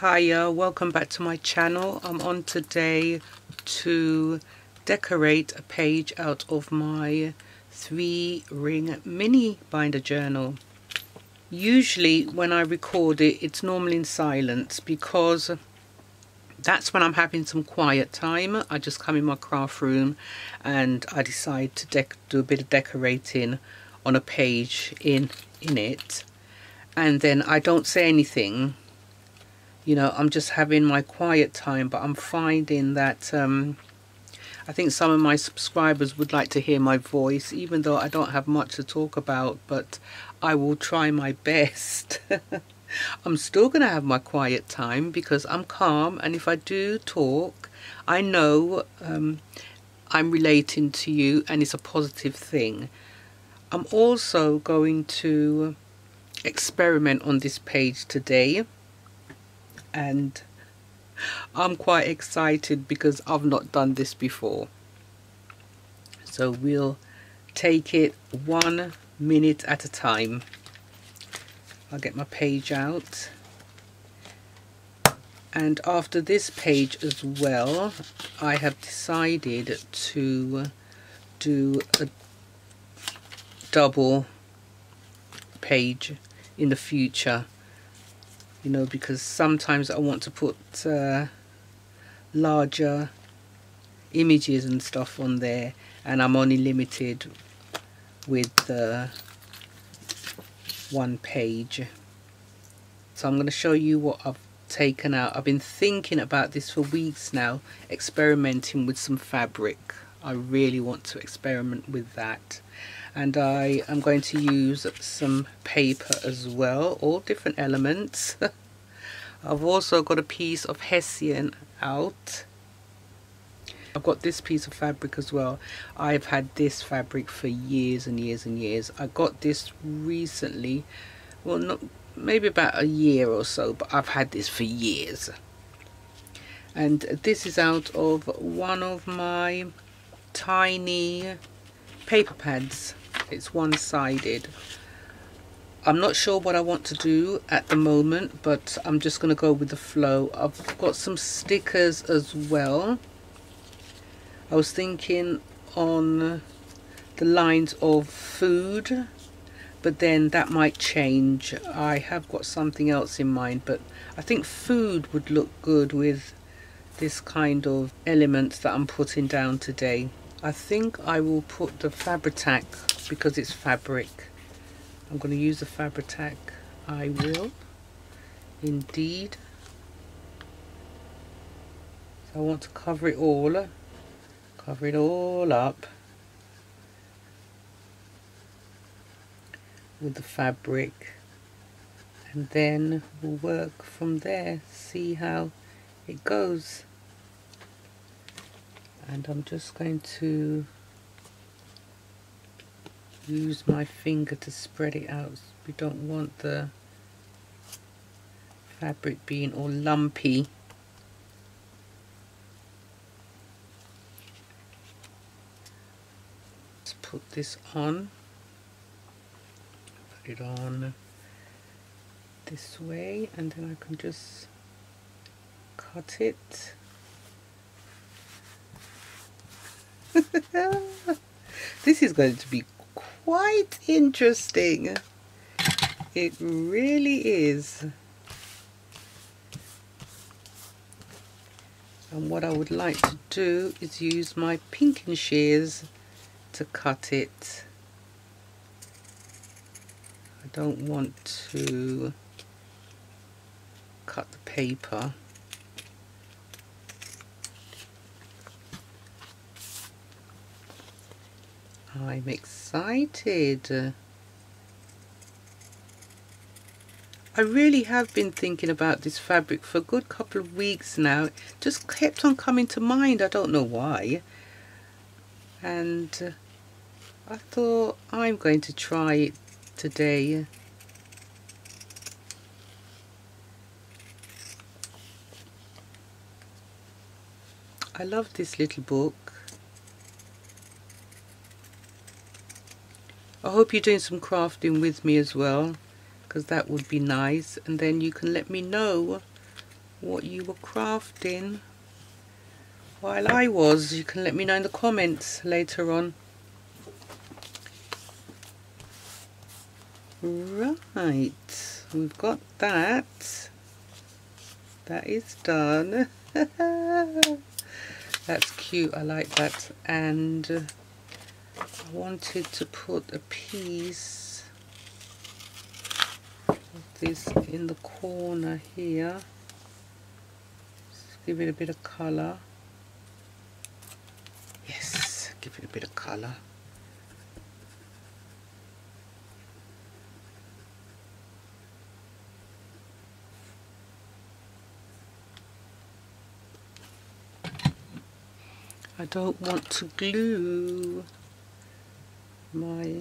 Hiya, welcome back to my channel. I'm on today to decorate a page out of my 3-ring mini binder journal. Usually when I record it, it's normally in silence because that's when I'm having some quiet time. I just come in my craft room and I decide to do a bit of decorating on a page in it, and then I don't say anything. You know, I'm just having my quiet time, but I'm finding that I think some of my subscribers would like to hear my voice, even though I don't have much to talk about, but I will try my best. I'm still going to have my quiet time because I'm calm, and if I do talk, I know I'm relating to you and it's a positive thing. I'm also going to experiment on this page today. And I'm quite excited because I've not done this before. So we'll take it 1 minute at a time. I'll get my page out. And after this page as well, I have decided to do a double page in the future. You know, because sometimes I want to put larger images and stuff on there, and I'm only limited with one page. So I'm going to show you what I've taken out. I've been thinking about this for weeks now, experimenting with some fabric. I really want to experiment with that. And I am going to use some paper as well, all different elements. I've also got a piece of Hessian out. I've got this piece of fabric as well. I've had this fabric for years and years and years. I got this recently, well, not maybe about a year or so, but I've had this for years. And this is out of one of my tiny paper pads. It's one-sided. I'm not sure what I want to do at the moment, but I'm just going to go with the flow. I've got some stickers as well. I was thinking on the lines of food, but then that might change. I have got something else in mind, but I think food would look good with this kind of elements that I'm putting down today. I think I will put the Fabri-Tac because it's fabric. I'm going to use the Fabri-Tac. I will indeed. So I want to cover it all up with the fabric, and then we'll work from there, see how it goes. And I'm just going to use my finger to spread it out. We don't want the fabric being all lumpy. Let's put this on. Put it on this way, and then I can just cut it. This is going to be quite interesting. It really is. And what I would like to do is use my pinking shears to cut it. I don't want to cut the paper. I'm excited. I really have been thinking about this fabric for a good couple of weeks now. It just kept on coming to mind. I don't know why. And I thought I'm going to try it today. I love this little book. I hope you're doing some crafting with me as well, because that would be nice, and then you can let me know what you were crafting while I was. You can let me know in the comments later on. Right, we've got that. That is done. That's cute, I like that. And I wanted to put a piece of this in the corner here. Just give it a bit of colour. Yes, give it a bit of colour. I don't want to glue my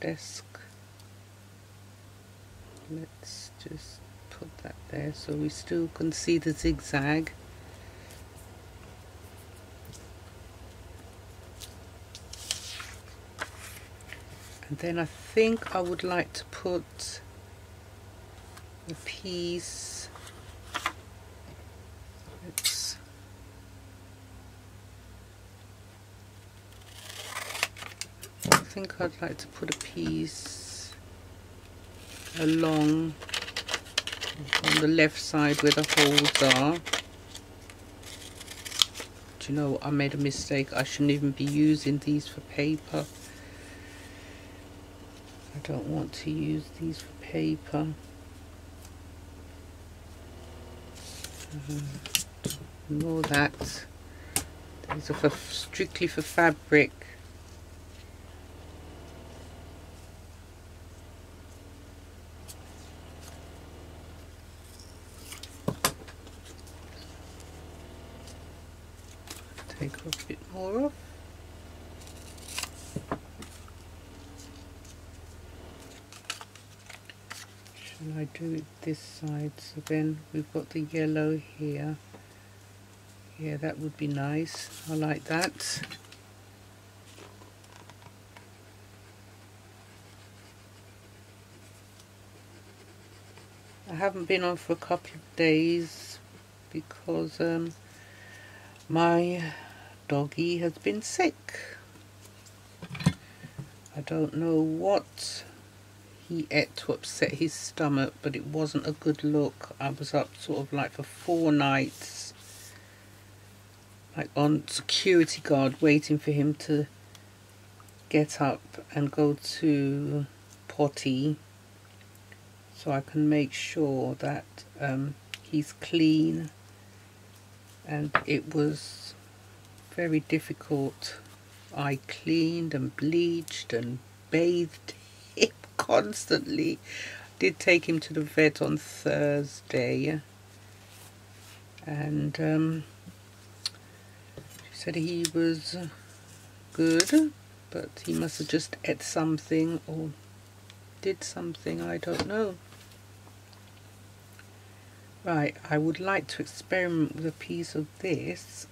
desk. Let's just put that there so we still can see the zigzag. And then I think I would like to put a piece. I think I'd like to put a piece along on the left side where the holes are. Do you know what? I made a mistake. I shouldn't even be using these for paper. I don't want to use these for paper. Ignore that. These are for strictly for fabric. Take a bit more off. Shall I do it this side? So then we've got the yellow here. Yeah, that would be nice. I like that. I haven't been on for a couple of days because my doggy has been sick. I don't know what he ate to upset his stomach, but it wasn't a good look. I was up sort of like for 4 nights, like on security guard, waiting for him to get up and go to potty so I can make sure that he's clean. And it was very difficult. I cleaned and bleached and bathed him constantly. I did take him to the vet on Thursday, and she said he was good, but he must have just ate something or did something, I don't know. Right, I would like to experiment with a piece of this.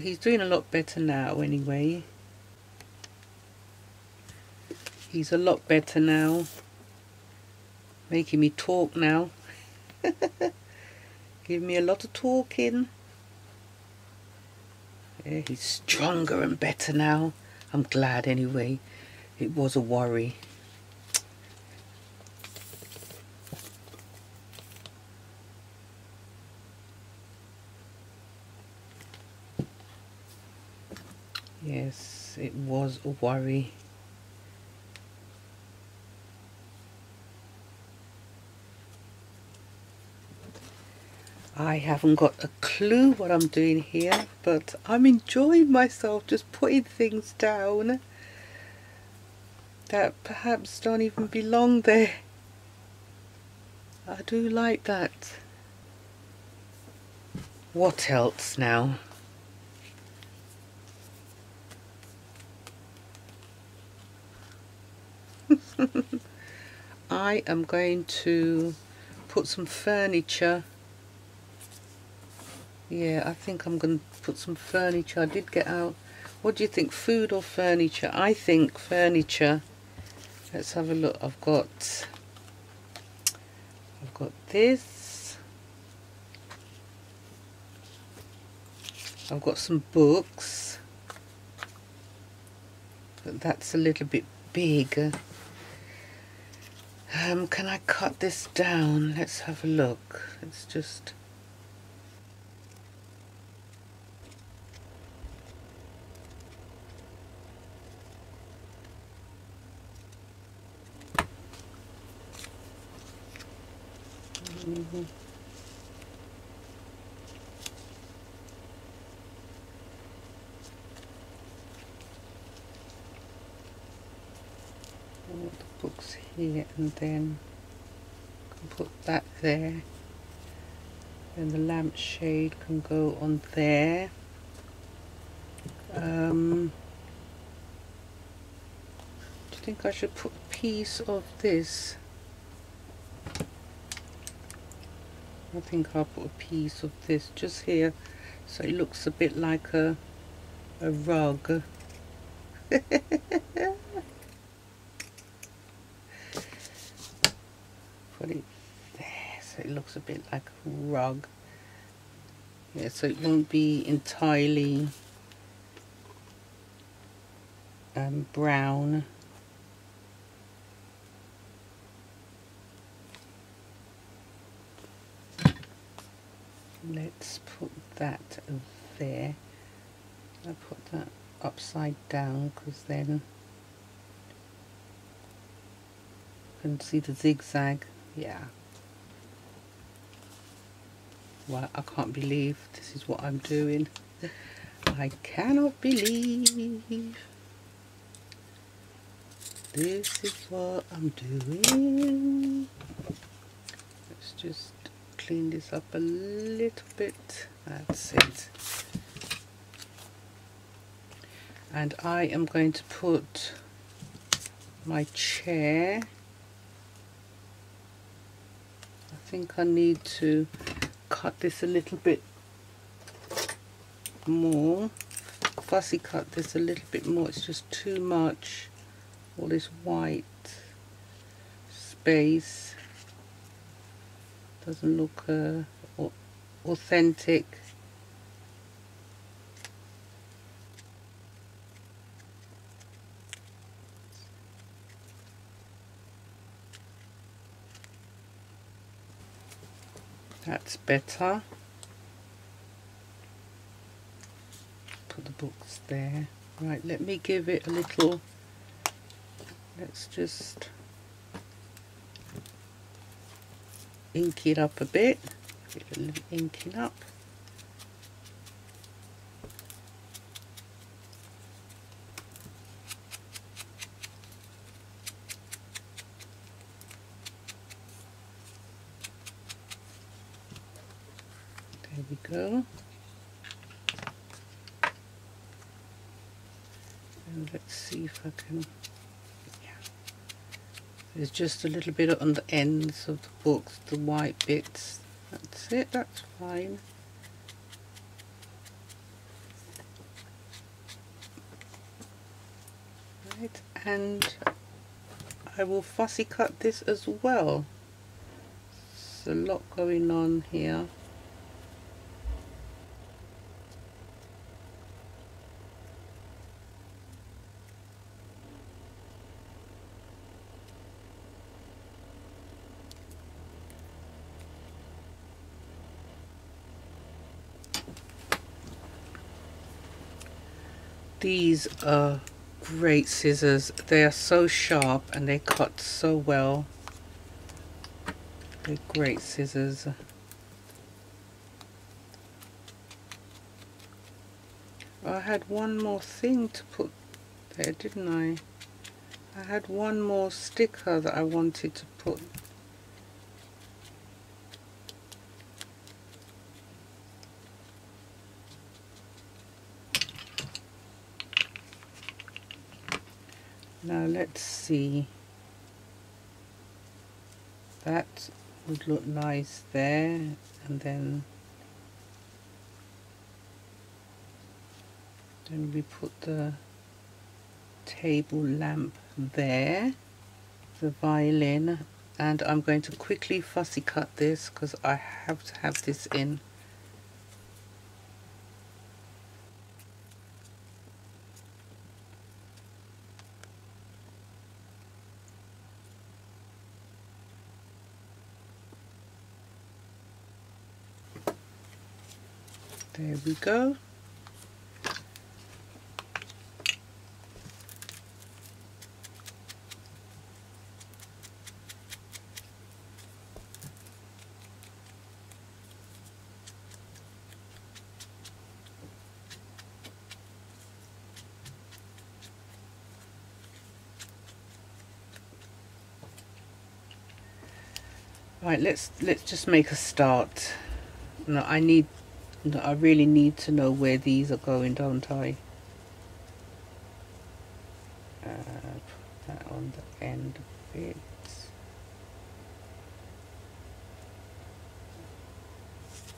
He's doing a lot better now anyway. He's a lot better now. Making me talk now. Give me a lot of talking. Yeah, he's stronger and better now. I'm glad anyway. It was a worry. Yes, it was a worry. I haven't got a clue what I'm doing here, but I'm enjoying myself just putting things down that perhaps don't even belong there. I do like that. What else now? I am going to put some furniture Yeah, I think I'm going to put some furniture. I did get out. What do you think, food or furniture? I think furniture. Let's have a look. I've got this. I've got some books. But that's a little bit big. Can I cut this down? Let's have a look. Let's just... Mm-hmm. All the books here, and then can put that there, and the lampshade can go on there. Do you think I should put a piece of this? I think I'll put a piece of this just here, so it looks a bit like a rug. Put it there, so it looks a bit like a rug. Yeah, so it won't be entirely brown. Let's put that there. I put that upside down because then you can see the zigzag. Yeah. Well, I can't believe this is what I'm doing. I cannot believe this is what I'm doing. Let's just clean this up a little bit. That's it. And I am going to put my chair. I think I need to cut this a little bit more. Fussy cut this a little bit more. It's just too much. All this white space. Doesn't look authentic. That's better. Put the books there. Right, let me give it a little, let's just ink it up a bit, give it a little inking up. There we go. And let's see if I can. There's just a little bit on the ends of the books, the white bits. That's it, that's fine. Right, and I will fussy cut this as well. There's a lot going on here. These are great scissors. They are so sharp and they cut so well. They're great scissors. I had one more thing to put there, didn't I? I had one more sticker that I wanted to put. Now let's see, that would look nice there, and then Then we put the table lamp there, the violin, and I'm going to quickly fussy cut this because I have to have this in. There we go. Right, let's just make a start. Now I really need to know where these are going, don't I? Put that on the end of it.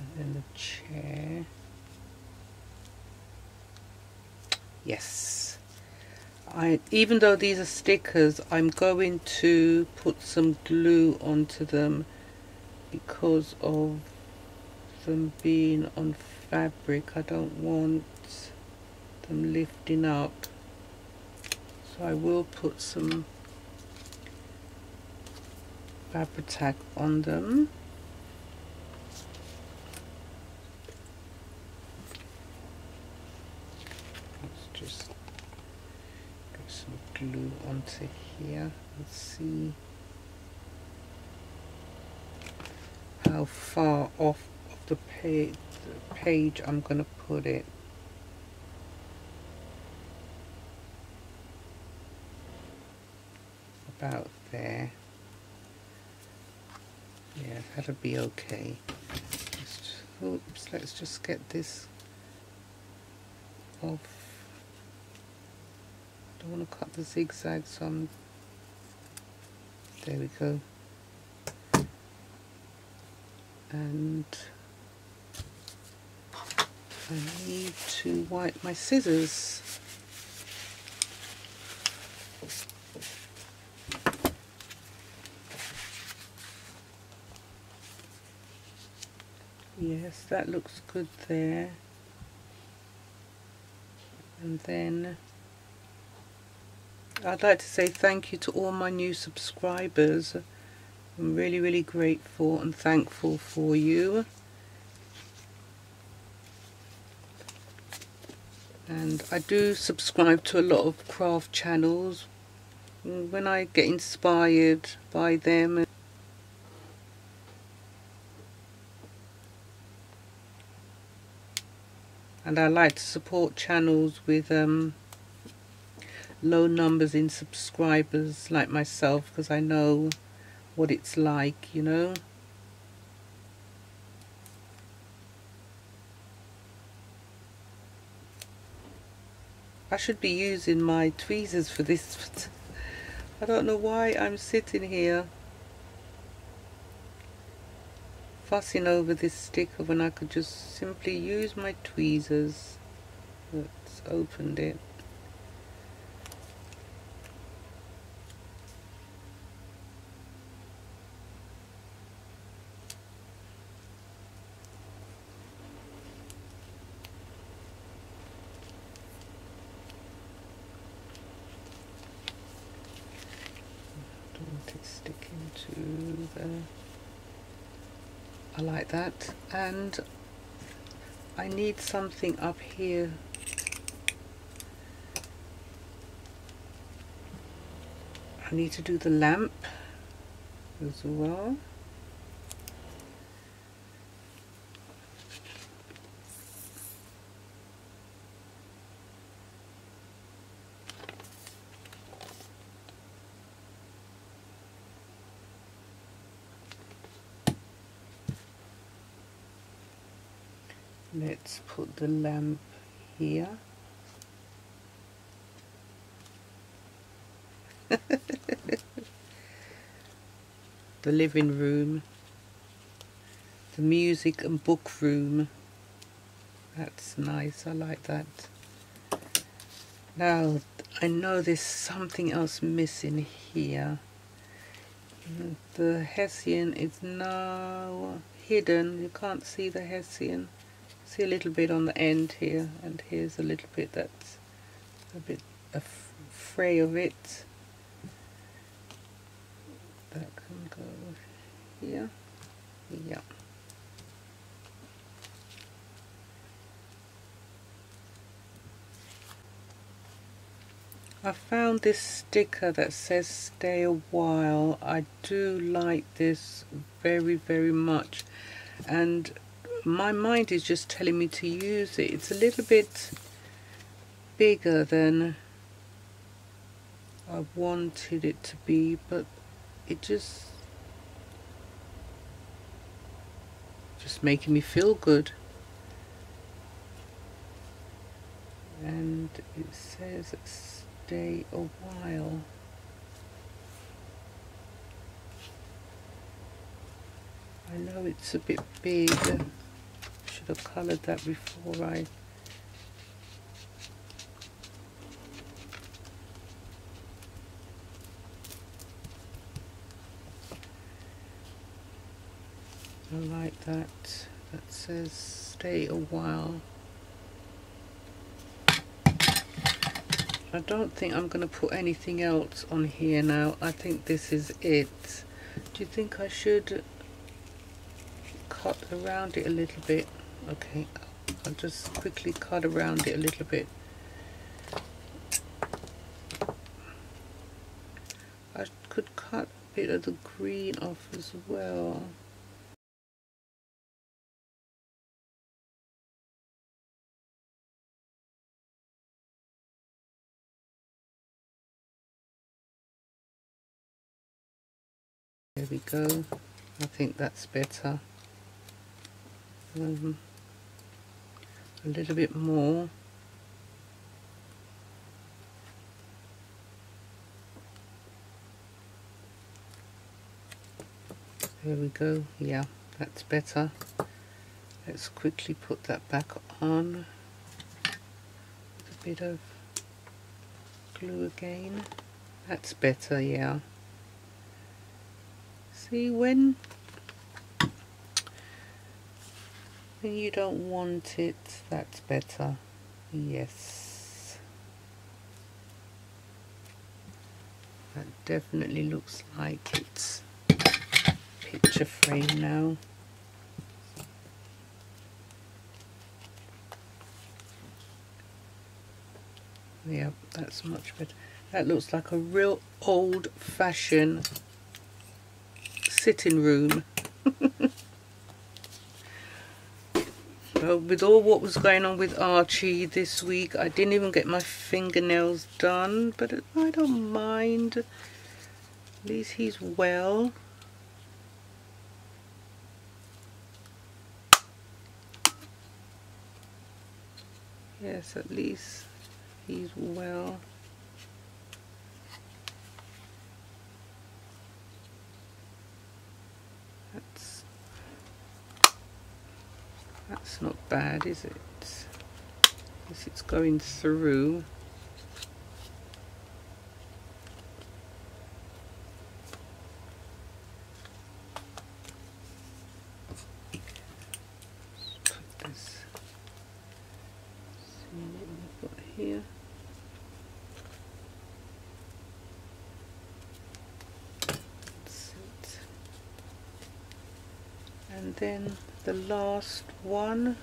And then the chair. Yes. Even though these are stickers, I'm going to put some glue onto them because of them being on fabric. I don't want them lifting up, so I will put some Fabri-Tac on them. Let's just get some glue onto here and see how far off the page I'm going to put it. About there. Yeah, that'll be okay. Let's just get this off. I don't want to cut the zigzag, so I'm... There we go. And I need to wipe my scissors. Yes, that looks good there. And then I'd like to say thank you to all my new subscribers. I'm really, really grateful and thankful for you. And I do subscribe to a lot of craft channels when I get inspired by them. And I like to support channels with low numbers in subscribers like myself, because I know what it's like, you know. I should be using my tweezers for this. I don't know why I'm sitting here fussing over this sticker when I could just simply use my tweezers. Let's open it. I like that, and I need something up here. I need to do the lamp as well. Let's put the lamp here. The living room, the music and book room. That's nice, I like that. Now I know there's something else missing here. The Hessian is now hidden. You can't see the Hessian. See a little bit on the end here, and here's a little bit that's a bit fray of it. That can go here. Yeah. I found this sticker that says stay a while. I do like this very, very much, and my mind is just telling me to use it. It's a little bit bigger than I wanted it to be, but it just making me feel good. And it says stay a while. I know it's a bit big. I should have coloured that before I like that. That says stay a while. I don't think I'm going to put anything else on here now. I think this is it. Do you think I should cut around it a little bit? Okay, I'll just quickly cut around it a little bit. I could cut a bit of the green off as well. There we go. I think that's better. A little bit more. There we go. Yeah, that's better. Let's quickly put that back on with a bit of glue again. That's better, yeah. See, when you don't want it, that's better. Yes, that definitely looks like it's picture frame now. Yeah, that's much better. That looks like a real old-fashioned sitting room. Well, with all what was going on with Archie this week, I didn't even get my fingernails done, but I don't mind. At least he's well. Yes, at least he's well. That's not bad, is it? Because it's going through. Let's put this. See what we've got here. That's it. And then the last one.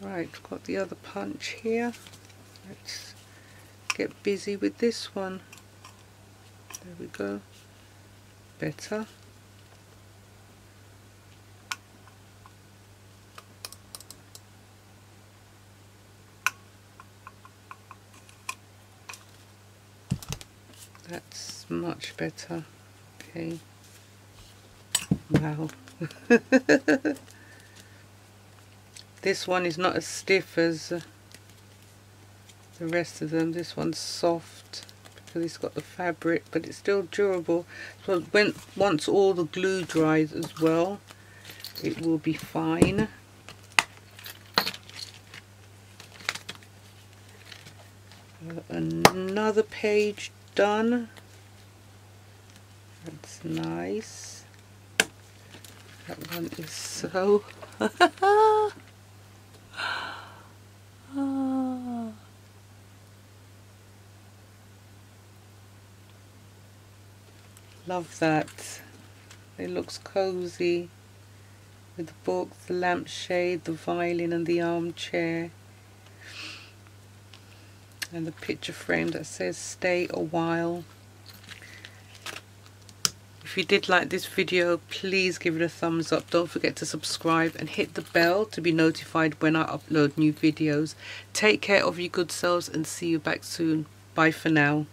Right, got the other punch here. Let's get busy with this one. There we go. Better. That's much better. Okay. Wow. This one is not as stiff as the rest of them. This one's soft because it's got the fabric, but it's still durable. So once all the glue dries as well, it will be fine. another page done. That's nice. That one is so love that. It looks cozy with the book, the lampshade, the violin and the armchair, and the picture frame that says stay a while. If you did like this video, please give it a thumbs up. Don't forget to subscribe and hit the bell to be notified when I upload new videos. Take care of your good selves and see you back soon. Bye for now.